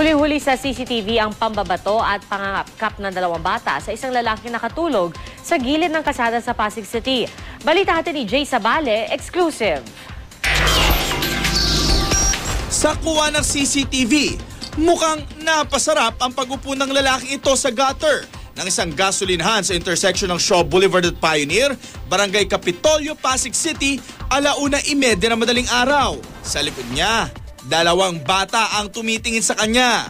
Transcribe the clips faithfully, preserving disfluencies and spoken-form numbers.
Huli-huli sa C C T V ang pambabato at pangangakap ng dalawang bata sa isang lalaki na nakatulog sa gilid ng kasada sa Pasig City. Balita natin ni Jay Sabale, exclusive. Sa kuha ng C C T V, mukhang napasarap ang pag-upo ng lalaki ito sa gutter ng isang gasolinahan sa intersection ng Shaw Boulevard at Pioneer, Barangay Kapitolyo, Pasig City, alauna imedya na madaling araw. Sa likod niya, dalawang bata ang tumitingin sa kanya.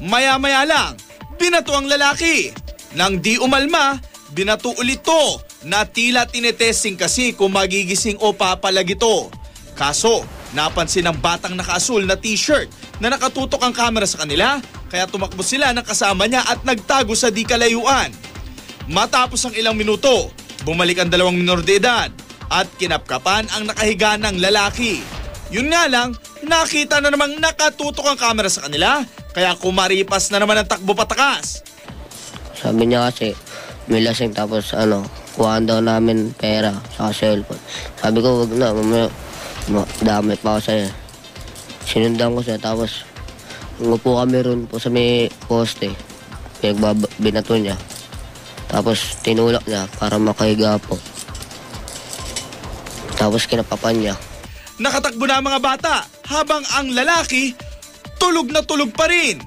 Maya-maya lang, binato ang lalaki. Nang di umalma, binato ulit to na tila tinetesting kasi kung magigising o papalag ito. Kaso, napansin ng batang nakaasul na t-shirt na nakatutok ang kamera sa kanila, kaya tumakbo sila ng kasama niya at nagtago sa di kalayuan. Matapos ang ilang minuto, bumalik ang dalawang minor de edad at kinapkapan ang nakahiga ng lalaki. Yun nga lang, nakita na namang nakatutok ang kamera sa kanila, kaya kumaripas na naman ang takbo patakas. Sabi niya kasi, milasing tapos ano, kuhaan daw namin pera sa cellphone. Sabi ko, wag na, dami pa ako sa'yo. Sinundan ko siya, tapos ngupo kami ron po sa may poste. Binato niya. Tapos tinulak niya para makahiga po. Tapos kinapapan niya. Nakatakbo na mga bata habang ang lalaki tulog na tulog pa rin.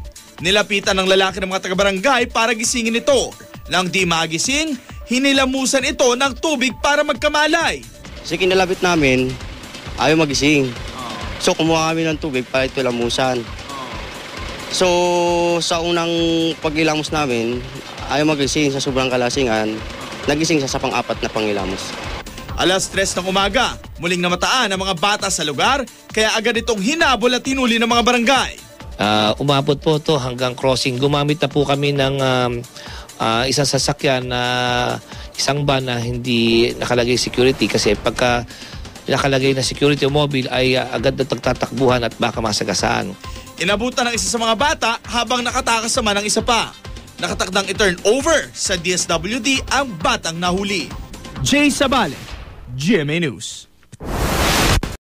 Nilapitan ng lalaki ng mga taga-barangay para gisingin ito. Nang di magising, hinilamusan ito ng tubig para magkamalay. Kasi kinalapit namin, ayaw magising. So kumuha kami ng tubig para ito lamusan. So sa unang pag-ilamos namin, ayaw magising sa sobrang kalasingan, nagising siya sa pang-apat na pang-ilamos. Alas tres ng umaga, muling namataan ang mga bata sa lugar, kaya agad itong hinabol at tinuli ng mga barangay. Uh, umabot po to hanggang crossing. Gumamit na po kami ng um, uh, isang sasakyan na uh, isang van na hindi nakalagay security, kasi pagka nakalagay na security o mobile ay uh, agad na tagtatakbuhan at baka masagasaan. Inabutan ng isa sa mga bata habang nakatakas naman ang isa pa. Nakatakdang i-turn over sa D S W D ang batang nahuli. Jay Sabale, G M A News.